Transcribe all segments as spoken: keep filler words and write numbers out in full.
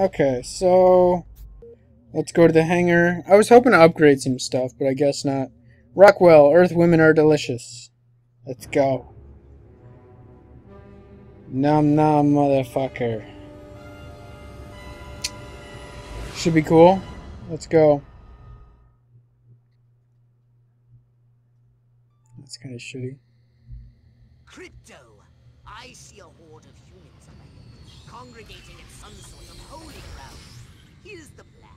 Okay, so let's go to the hangar. I was hoping to upgrade some stuff, but I guess not. Rockwell, Earth women are delicious. Let's go. Nom nom, motherfucker. Should be cool. Let's go. That's kind of shitty. Crypto, I see a horde of humans congregating at some sort of holy ground. Here's the plan.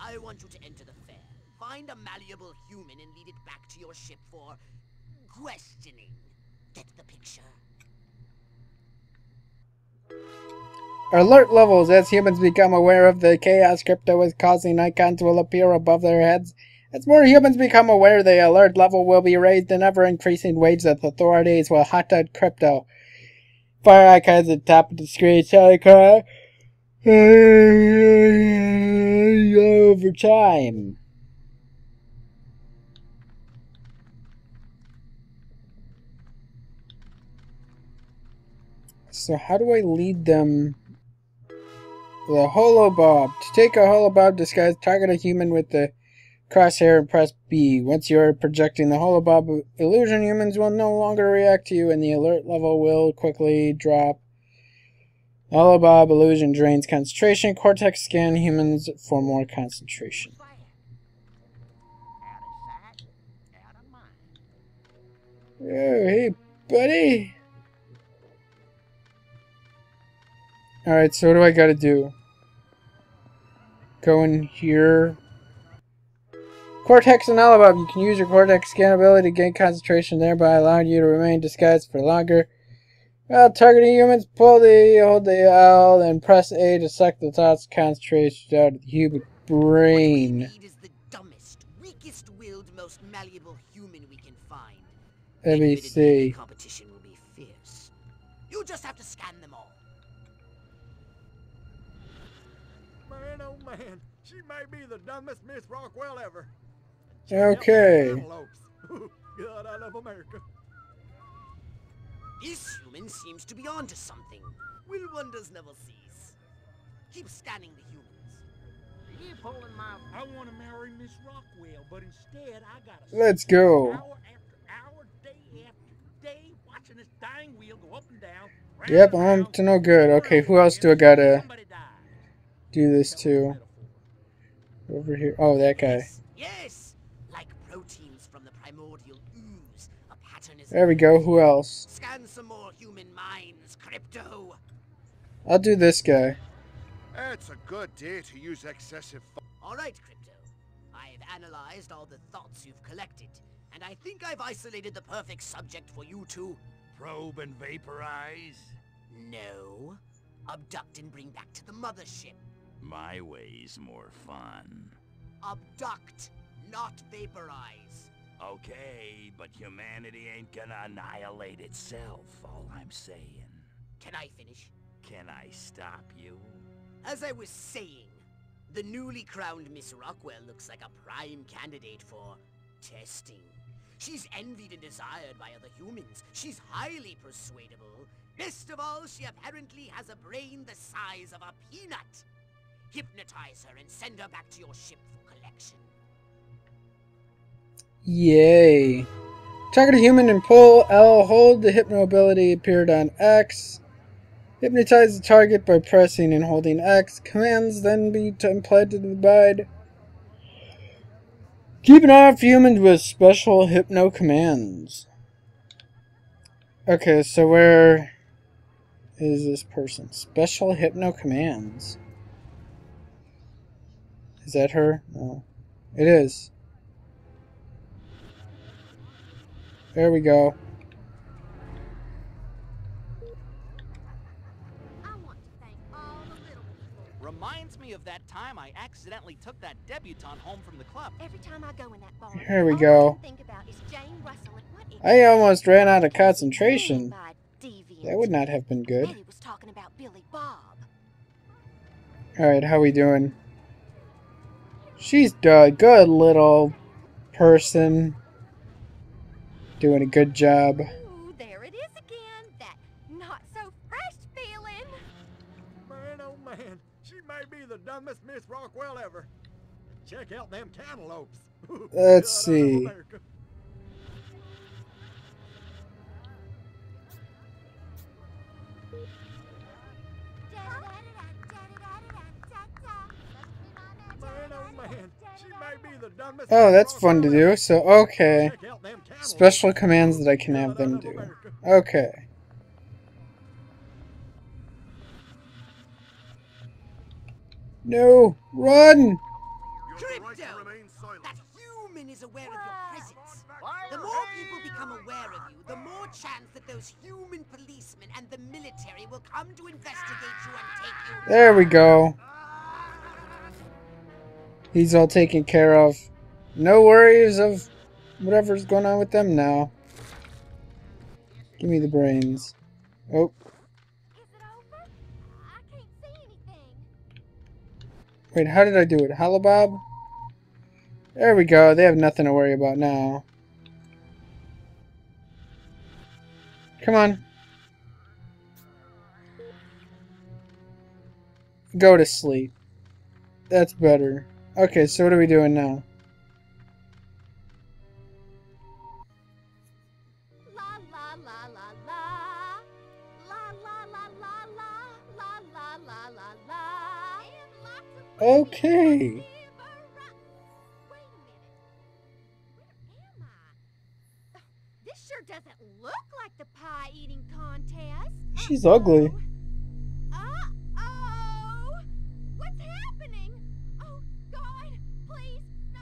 I want you to enter the fair, find a malleable human, and lead it back to your ship for questioning. Get the picture? Alert levels. As humans become aware of the chaos Crypto is causing, icons will appear above their heads. As more humans become aware, the alert level will be raised in ever-increasing waves as authorities will hunt out Crypto. Fire icons at the top of the screen shall occur over time. So how do I lead them? The HoloBob. To take a HoloBob disguise, target a human with the crosshair and press B. Once you are projecting the HoloBob illusion, humans will no longer react to you and the alert level will quickly drop. HoloBob illusion drains concentration. Cortex scan humans for more concentration. Oh, hey, buddy. Alright, so what do I gotta do? Go in here. Cortex and HoloBob. You can use your Cortex scan ability to gain concentration, thereby allowing you to remain disguised for longer. While targeting humans, pull the hold the L and press A to suck the thoughts concentration out of the human brain. What we need is the dumbest, weakest-willed, most malleable human we can find. Let me see. Competition will be fierce. You just have to scan them all. Man, oh man, she may be the dumbest Miss Rockwell ever. She okay. God, I love America. This human seems to be onto something. Will wonders never cease. Keep scanning the humans. Keep holding my. I want to marry Miss Rockwell, but instead I got. Let's go. Hour after hour, day after day, watching this dying wheel go up and down. Yep, I'm to no good. Okay, who else do I gotta? Do this too. Over here. Oh, that guy. Yes, like proteins from the primordial ooze. A pattern is. There we go. Who else? Scan some more human minds, Crypto. I'll do this guy. It's a good day to use excessive. All right, Crypto. I've analyzed all the thoughts you've collected, and I think I've isolated the perfect subject for you to probe and vaporize. No, abduct and bring back to the mothership. My way's more fun. Abduct, not vaporize. Okay, but humanity ain't gonna annihilate itself, all I'm saying. Can I finish? Can I stop you? As I was saying, the newly crowned Miss Rockwell looks like a prime candidate for testing. She's envied and desired by other humans. She's highly persuadable. Best of all, she apparently has a brain the size of a peanut. Hypnotize her and send her back to your ship for collection. Yay. Target a human and pull L. Hold the hypno ability appeared on X. Hypnotize the target by pressing and holding X. Commands then be implemented. Keep an eye out for humans with special hypno commands. Okay, so where is this person? Special hypno commands. Is that her? No. It is. There we go. I want to thank all the little people. Reminds me of that time I accidentally took that debutante home from the club. Every time I go in that bar, here we go. I think about is Jane Russell and what I almost ran out of concentration. That would not have been good. Eddie was talking about Billy Bob. All right, how we doing? She's a good little person, doing a good job. Ooh, there it is again, that not so fresh feeling. Man, oh man, she may may be the dumbest Miss Rockwell ever. Check out them cantaloupes. Let's see. Oh, that's fun to do. So, okay. Special commands that I can have them do. Okay. No! Run! Crypto! That human is aware of your presence. The more people become aware of you, the more chance that those human policemen and the military will come to investigate you and take you. There we go. He's all taken care of. No worries of whatever's going on with them now. Give me the brains. Oh. Wait, how did I do it? HoloBob? There we go. They have nothing to worry about now. Come on. Go to sleep. That's better. Okay, so what are we doing now? Okay. This sure doesn't look like the pie eating contest. She's ugly. Uh-oh. What's happening? Oh God, please no.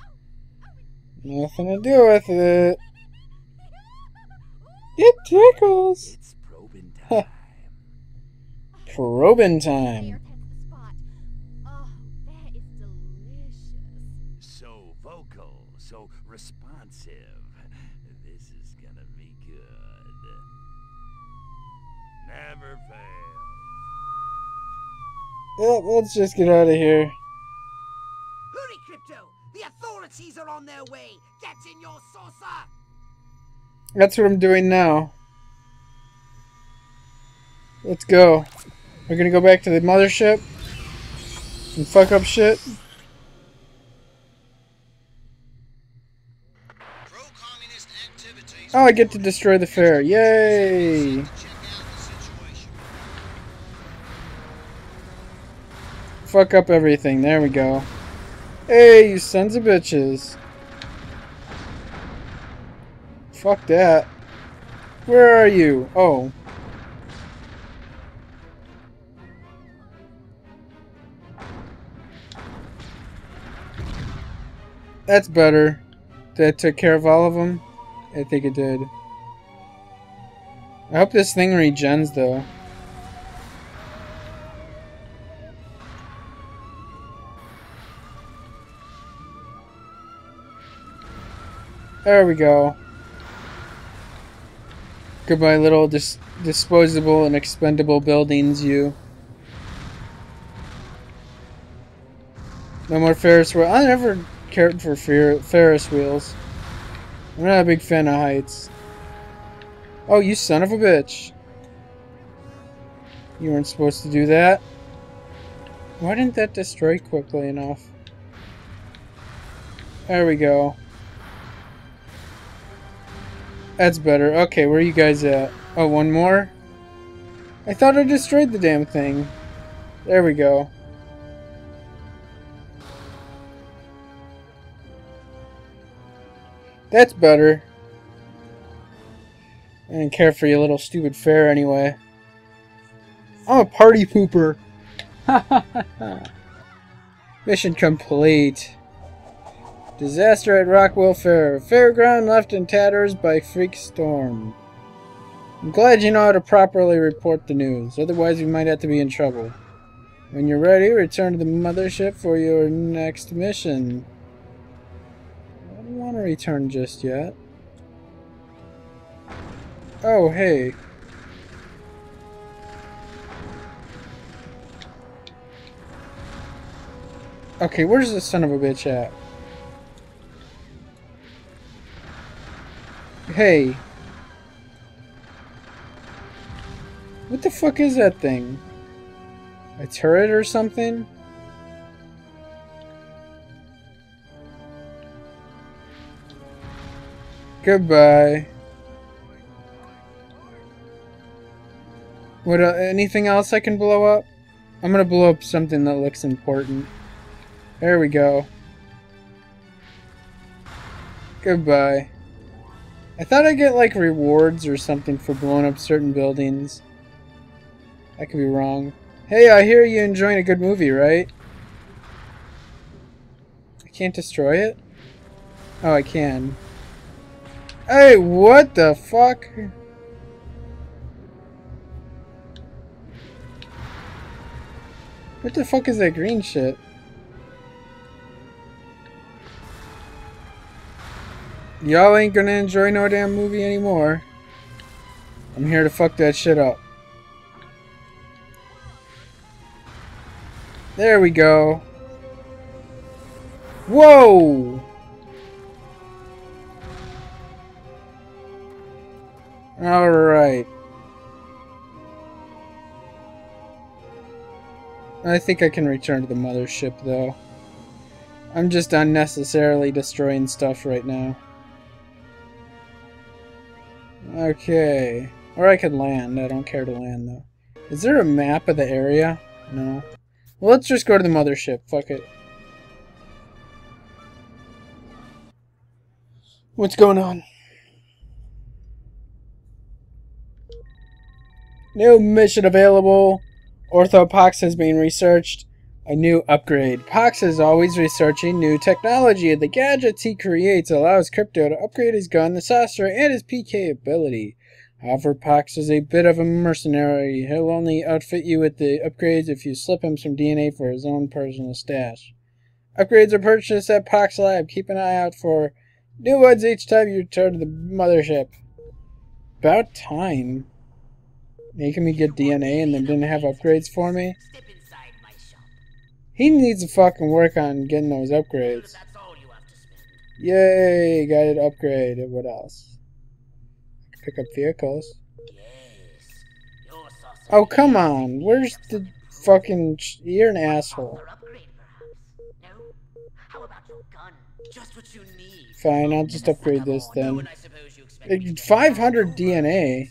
Oh, oh. Nothing to do with it. It tickles. It's probing time. Probing time. So responsive. This is gonna be good. Never fail. Yeah, let's just get out of here. Hurry, Crypto! The authorities are on their way. Get in your saucer. That's what I'm doing now. Let's go. We're gonna go back to the mothership and fuck up shit. Oh, I get to destroy the fair. Yay! Fuck up everything. There we go. Hey, you sons of bitches. Fuck that. Where are you? Oh. That's better. That took care of all of them. I think it did. I hope this thing regens though. There we go. Goodbye little dis disposable and expendable buildings, you. No more Ferris wheel. I never cared for fer Ferris wheels. I'm not a big fan of heights. Oh, you son of a bitch. You weren't supposed to do that. Why didn't that destroy quickly enough? There we go. That's better. Okay, where are you guys at? Oh, one more? I thought I destroyed the damn thing. There we go. That's better. I didn't care for your little stupid fair anyway. I'm a party pooper. Mission complete. Disaster at Rockwell Fair. Fairground left in tatters by freak storm. I'm glad you know how to properly report the news. Otherwise we might have to be in trouble. When you're ready, return to the mothership for your next mission. Want to return just yet. Oh, hey. Okay, where's this son of a bitch at? Hey. What the fuck is that thing? a turret or something? Goodbye. What, uh, anything else I can blow up? I'm gonna blow up something that looks important. There we go. Goodbye. I thought I'd get like rewards or something for blowing up certain buildings. I could be wrong. Hey, I hear you enjoying a good movie, right? I can't destroy it? Oh, I can. Hey, what the fuck? What the fuck is that green shit? Y'all ain't gonna enjoy no damn movie anymore. I'm here to fuck that shit up. There we go. Whoa! Alright. I think I can return to the mothership, though. I'm just unnecessarily destroying stuff right now. Okay. Or I could land. I don't care to land, though. Is there a map of the area? No. Well, let's just go to the mothership. Fuck it. What's going on? New mission available. Orthopox is being researched. A new upgrade. Pox is always researching new technology. The gadgets he creates allows Crypto to upgrade his gun, the saucer, and his P K ability. However, Pox is a bit of a mercenary. He'll only outfit you with the upgrades if you slip him some D N A for his own personal stash. Upgrades are purchased at Pox Lab. Keep an eye out for new ones each time you return to the mothership. About time. Making me get D N A and then didn't have upgrades for me? He needs to fucking work on getting those upgrades. Yay, got it upgraded. What else? Pick up vehicles. Oh, come on. Where's the fucking... You're an asshole. Fine, I'll just upgrade this then. five hundred D N A?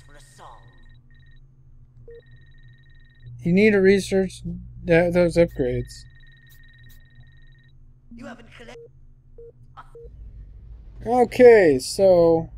You need to research that, those upgrades. Okay, so